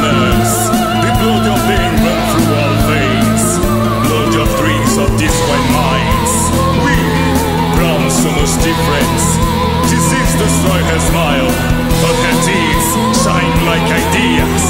commoners, the blood of the England through all veins, blood of dreams of disquiet minds. We, from so much difference, disease destroy her smile, but her teeth shine like ideas.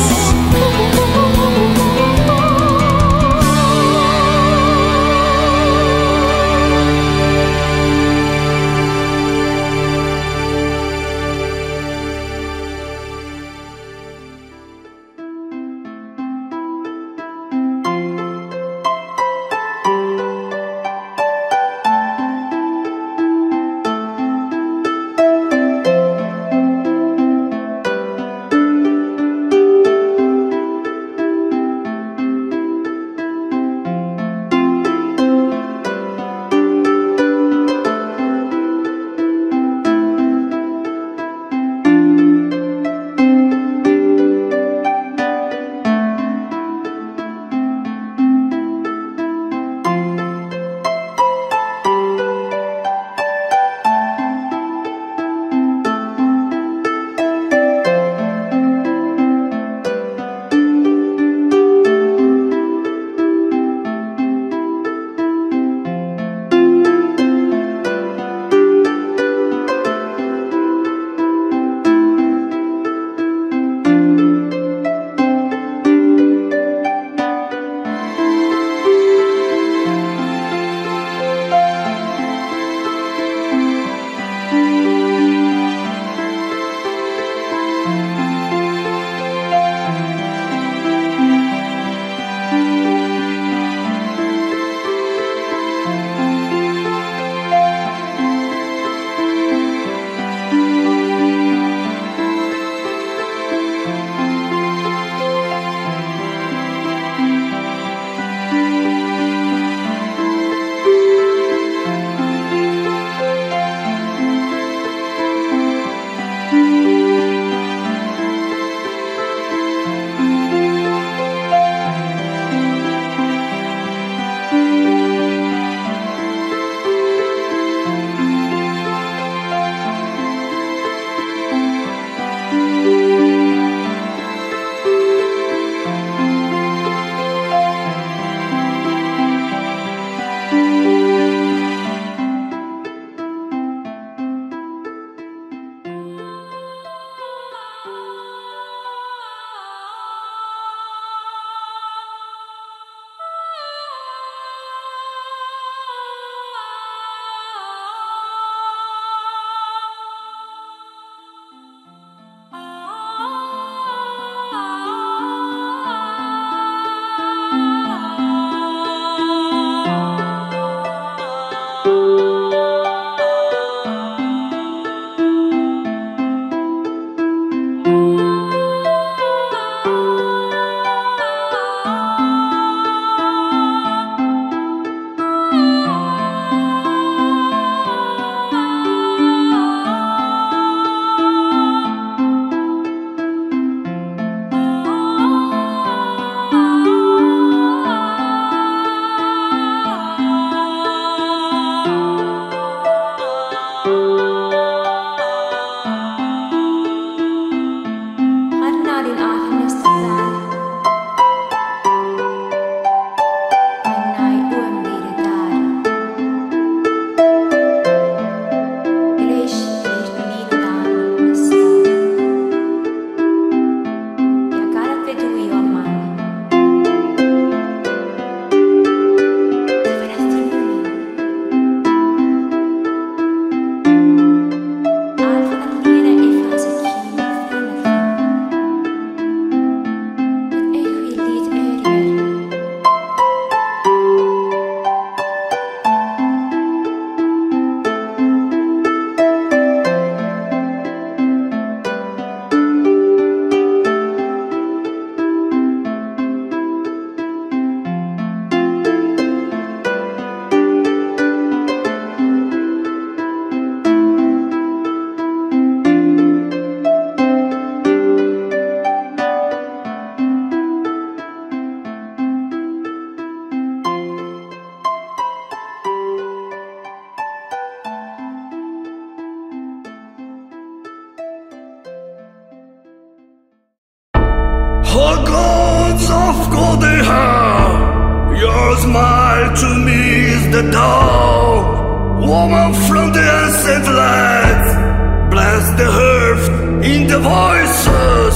All gods of gold they have, your smile to me is the dawn. Woman from the ancient lands, bless the earth in the voices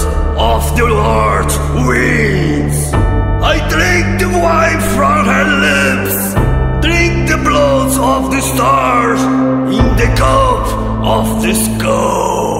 of the Lord's winds. I drink the wine from her lips, drink the blood of the stars in the cup of the skull.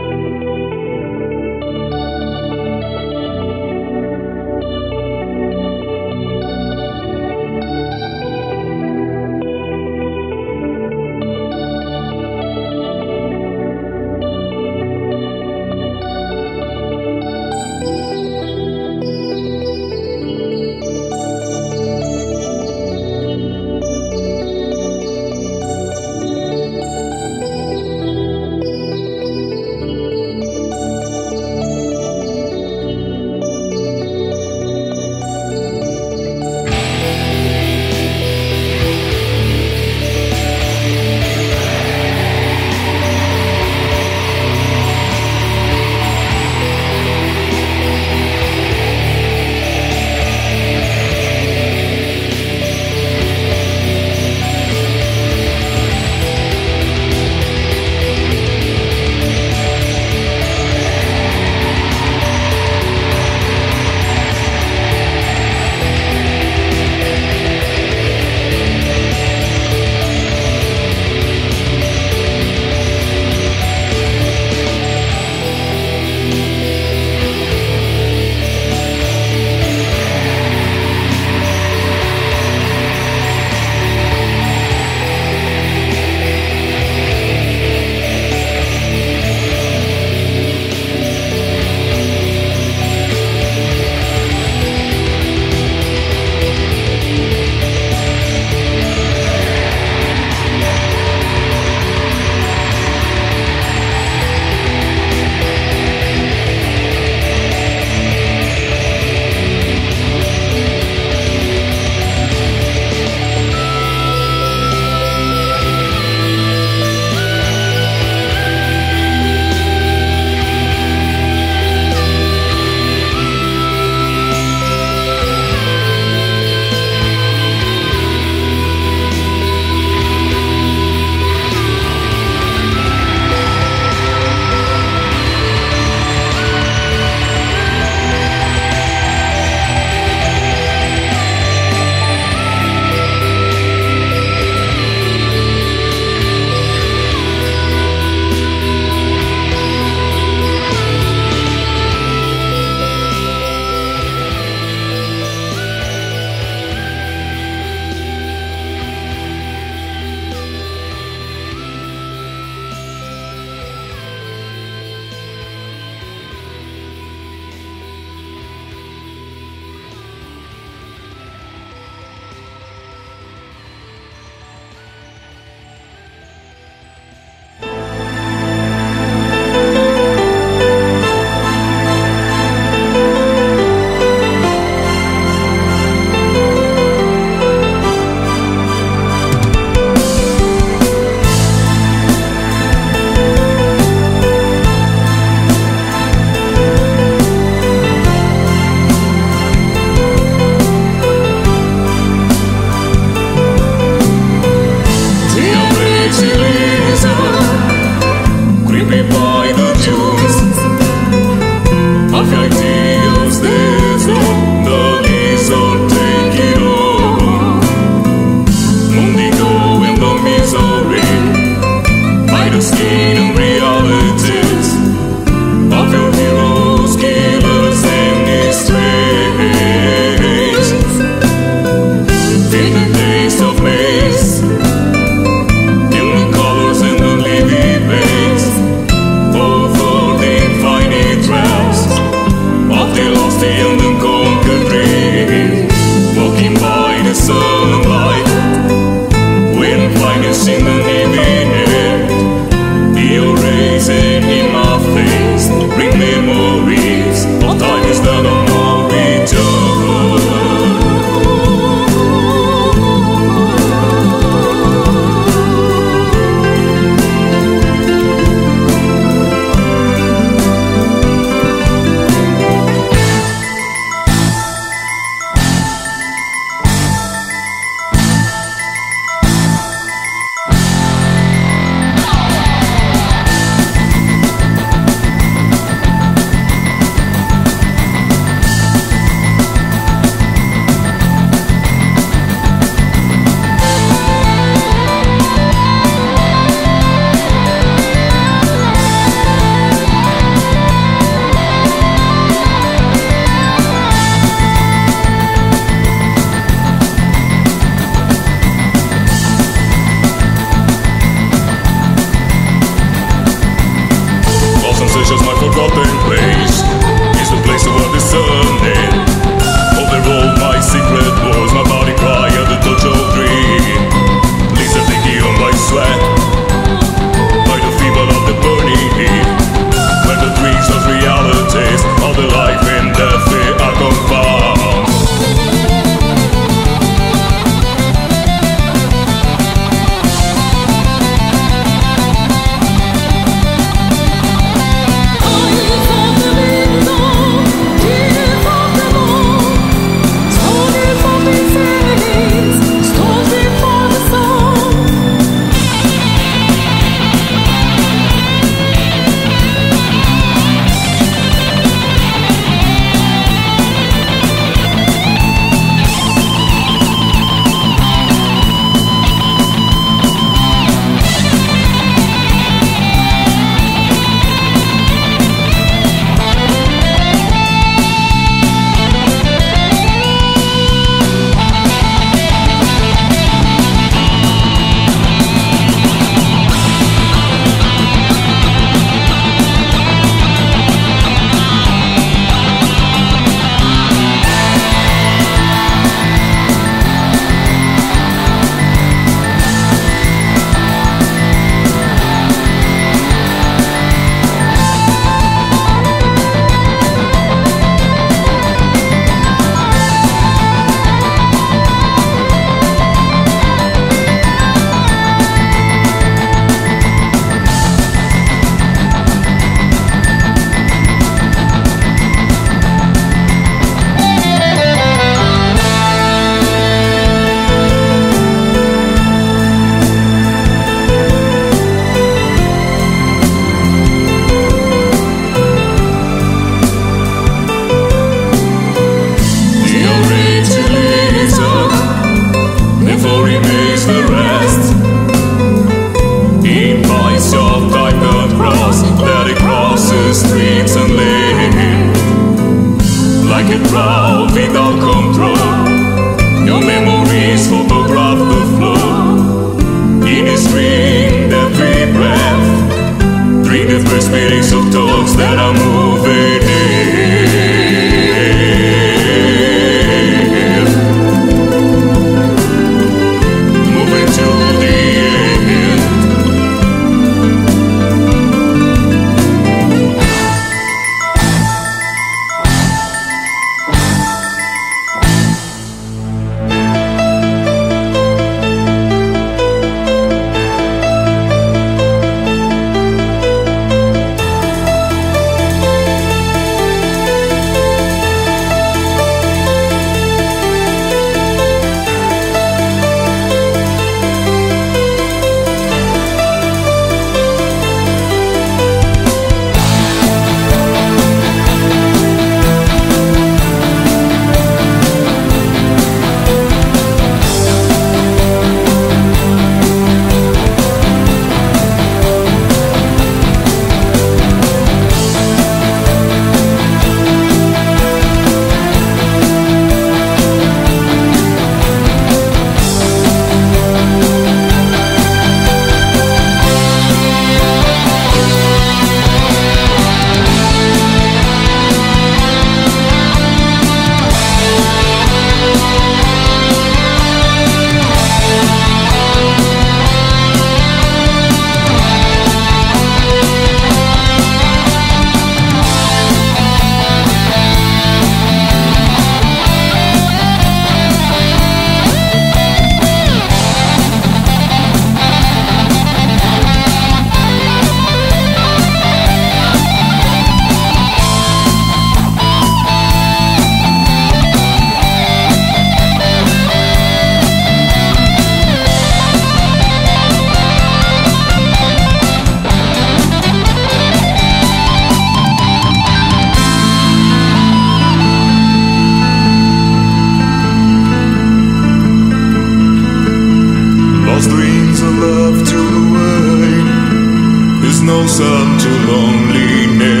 ransom to loneliness.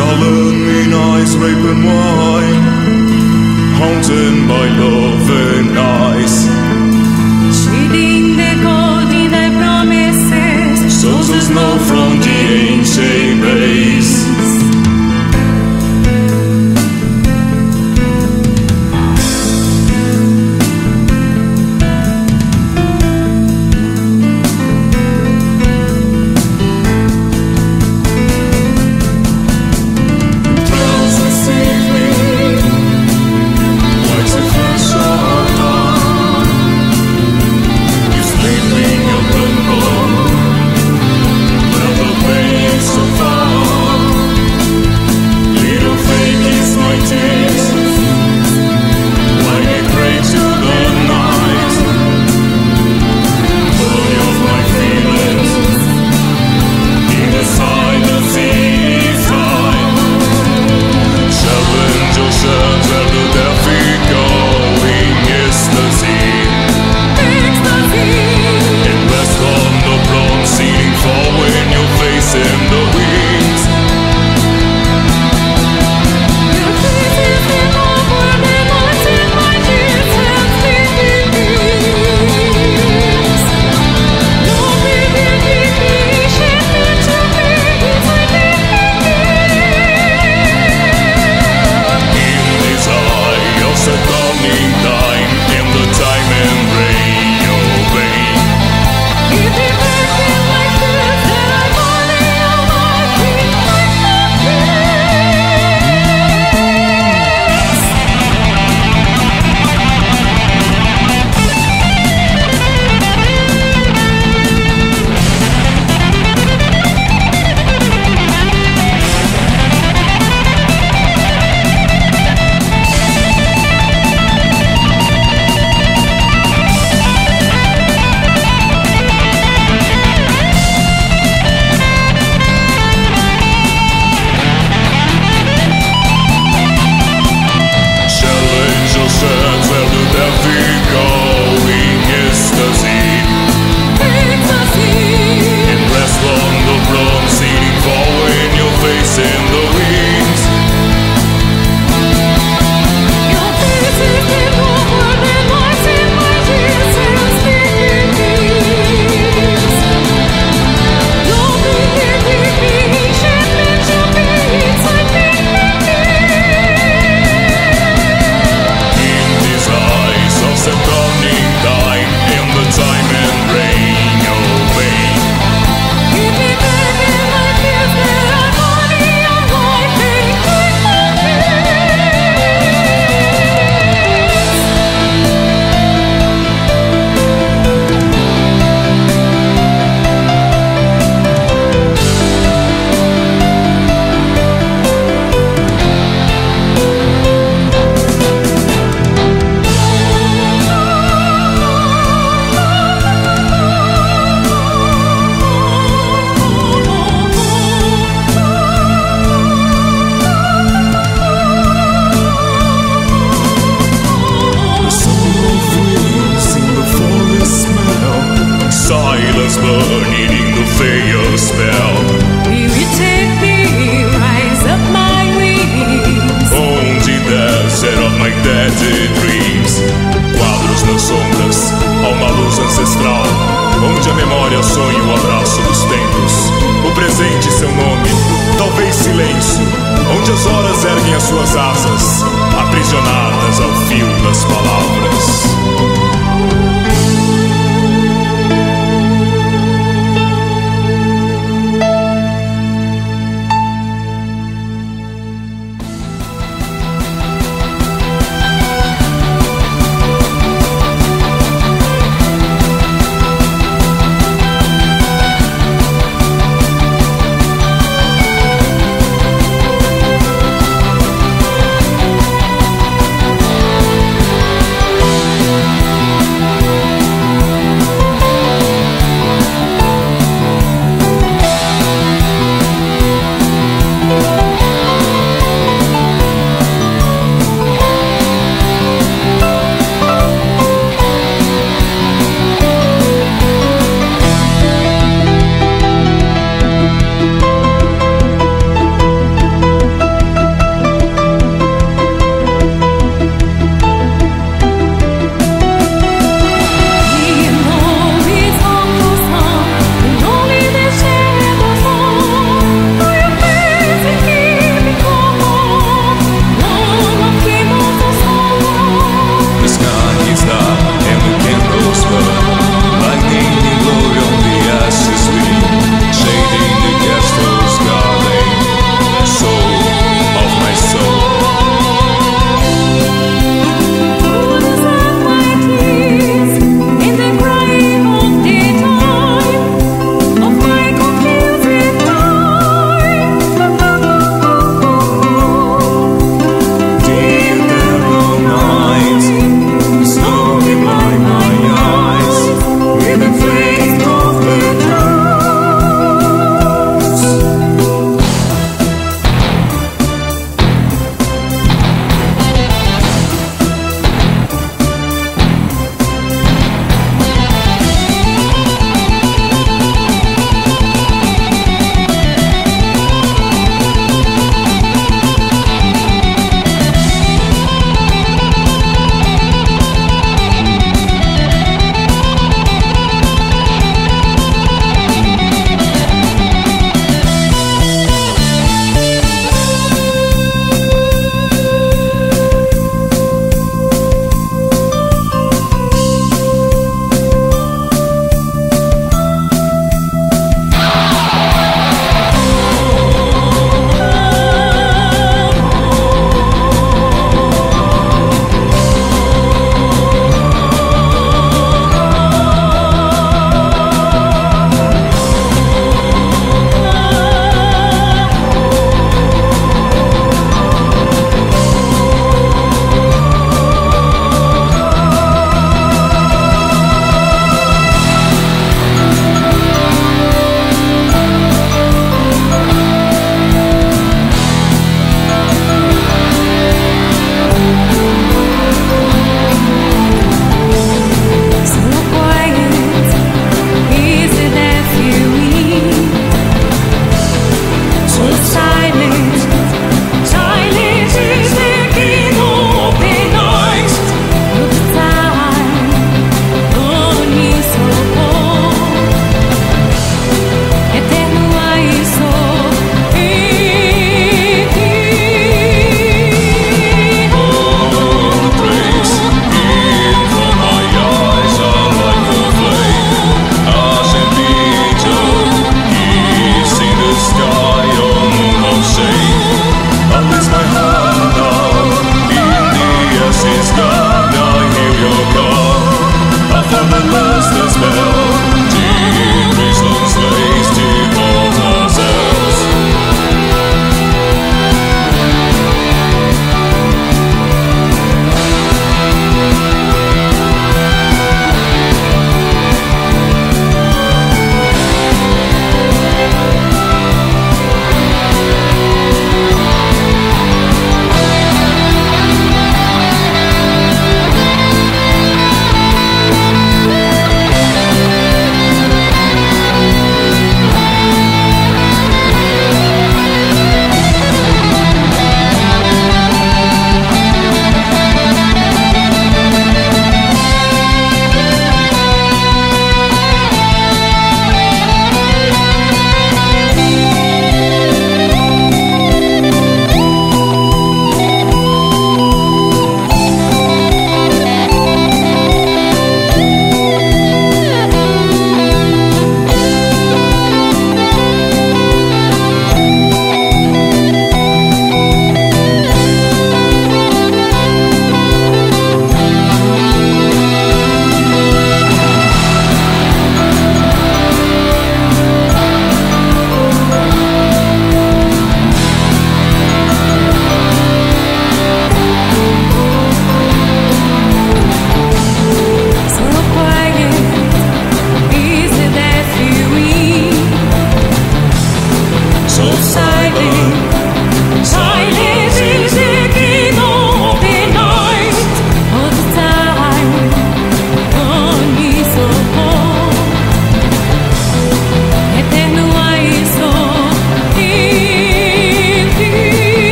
Colored in ice, rape and wine, haunted by love and ice, shedding the gold in thy promises, souls of snow from the ancient race. Burning in the failure spell, will you take me, rise up my wings? Onde desce of my dead dreams. Quadros nas sombras, há uma luz ancestral, onde a memória sonha o abraço dos tempos, o presente seu nome, talvez silêncio, onde as horas erguem as suas asas, aprisionadas ao fio das palavras.